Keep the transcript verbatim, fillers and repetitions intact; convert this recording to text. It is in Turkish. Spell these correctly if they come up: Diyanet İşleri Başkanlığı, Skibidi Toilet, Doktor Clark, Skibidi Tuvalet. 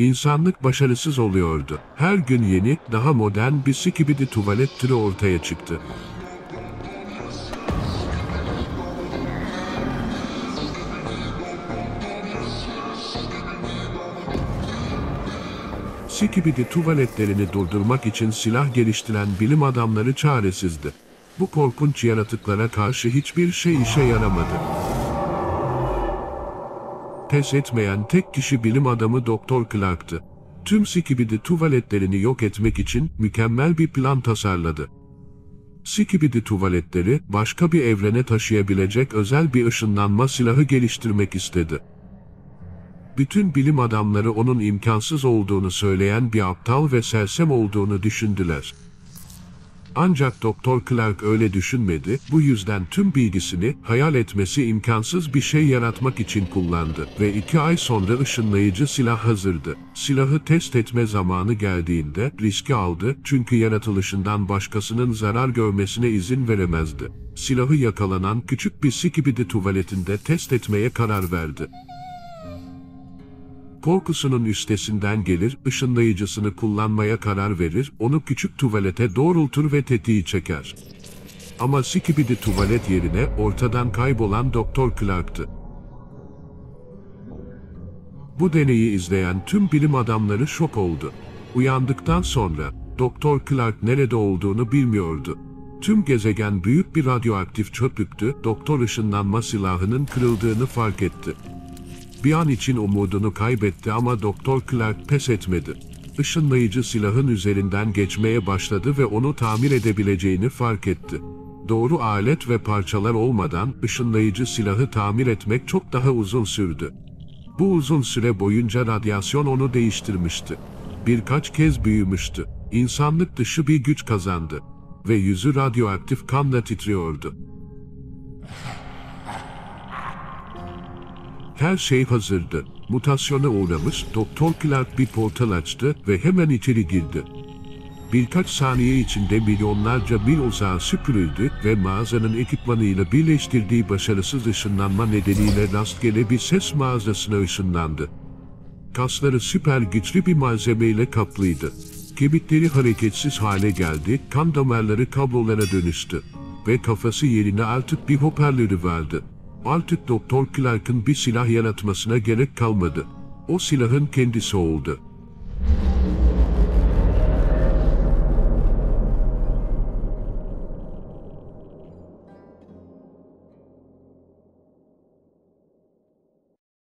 İnsanlık başarısız oluyordu. Her gün yeni, daha modern bir Skibidi Tuvalet türü ortaya çıktı. Skibidi tuvaletlerini durdurmak için silah geliştiren bilim adamları çaresizdi. Bu korkunç yaratıklara karşı hiçbir şey işe yaramadı. Pes etmeyen tek kişi bilim adamı Doktor Clark'tı. Tüm Skibidi tuvaletlerini yok etmek için mükemmel bir plan tasarladı. Skibidi tuvaletleri başka bir evrene taşıyabilecek özel bir ışınlanma silahı geliştirmek istedi. Bütün bilim adamları onun imkansız olduğunu söyleyen bir aptal ve sersem olduğunu düşündüler. Ancak Doktor Clark öyle düşünmedi, bu yüzden tüm bilgisini hayal etmesi imkansız bir şey yaratmak için kullandı ve iki ay sonra ışınlayıcı silah hazırdı. Silahı test etme zamanı geldiğinde riski aldı çünkü yaratılışından başkasının zarar görmesine izin veremezdi. Silahı yakalanan küçük bir Skibidi tuvaletinde test etmeye karar verdi. Korkusunun üstesinden gelir, ışınlayıcısını kullanmaya karar verir, onu küçük tuvalete doğrultur ve tetiği çeker. Ama Skibidi tuvalet yerine ortadan kaybolan Doktor Clark'tı. Bu deneyi izleyen tüm bilim adamları şok oldu. Uyandıktan sonra Doktor Clark nerede olduğunu bilmiyordu. Tüm gezegen büyük bir radyoaktif çöplüktü. Doktor ışınlanma silahının kırıldığını fark etti. Bir an için umudunu kaybetti ama Doktor Clark pes etmedi. Işınlayıcı silahın üzerinden geçmeye başladı ve onu tamir edebileceğini fark etti. Doğru alet ve parçalar olmadan ışınlayıcı silahı tamir etmek çok daha uzun sürdü. Bu uzun süre boyunca radyasyon onu değiştirmişti. Birkaç kez büyümüştü. İnsanlık dışı bir güç kazandı ve yüzü radyoaktif kanla titriyordu. Her şey hazırdı. Mutasyona uğramış Doktor Clark bir portal açtı ve hemen içeri girdi. Birkaç saniye içinde milyonlarca mil uzağa süpürüldü ve mağazanın ekipmanıyla birleştirdiği başarısız ışınlanma nedeniyle rastgele bir ses mağazasına ışınlandı. Kasları süper güçlü bir malzemeyle kaplıydı. Kemikleri hareketsiz hale geldi, kan damarları kablolara dönüştü ve kafası yerine artık bir hoparlörü vardı. Artık Doktor Clark'ın bir silah yaratmasına gerek kalmadı. O silahın kendisi oldu.